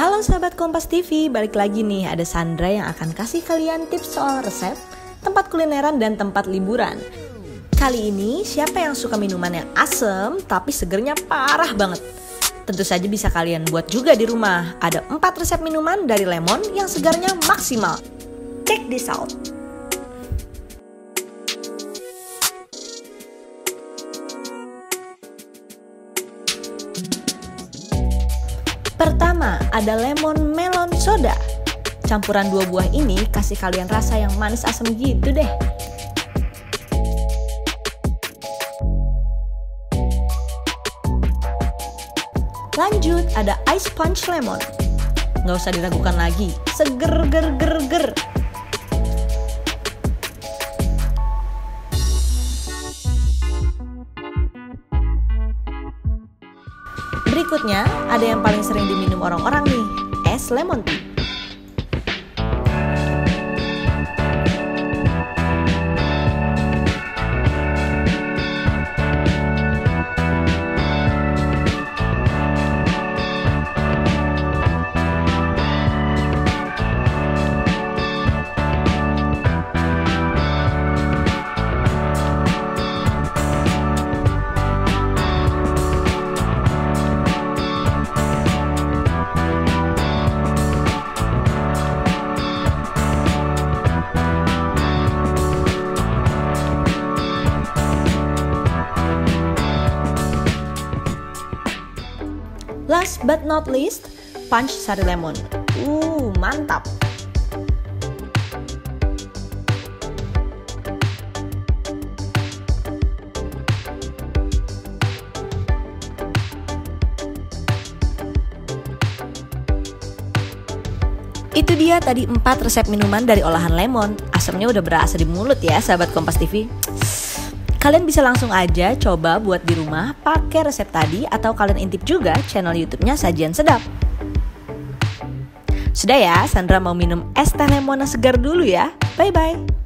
Halo sahabat Kompas TV, balik lagi nih, ada Sandra yang akan kasih kalian tips soal resep, tempat kulineran, dan tempat liburan. Kali ini, siapa yang suka minuman yang asem tapi segernya parah banget? Tentu saja bisa kalian buat juga di rumah. Ada 4 resep minuman dari lemon yang segarnya maksimal. Check this out! Pertama, ada lemon melon soda. Campuran 2 buah ini kasih kalian rasa yang manis asam gitu deh. Lanjut, ada ice punch lemon. Nggak usah diragukan lagi, seger ger. Berikutnya, ada yang paling sering diminum orang-orang nih, es lemon tea. Last but not least, punch sari lemon. Mantap! Itu dia tadi 4 resep minuman dari olahan lemon. Asamnya udah berasa di mulut ya sahabat Kompas TV. Kalian bisa langsung aja coba buat di rumah pakai resep tadi, atau kalian intip juga channel YouTube-nya Sajian Sedap. Sudah ya, Sandra mau minum es teh lemon segar dulu ya. Bye-bye.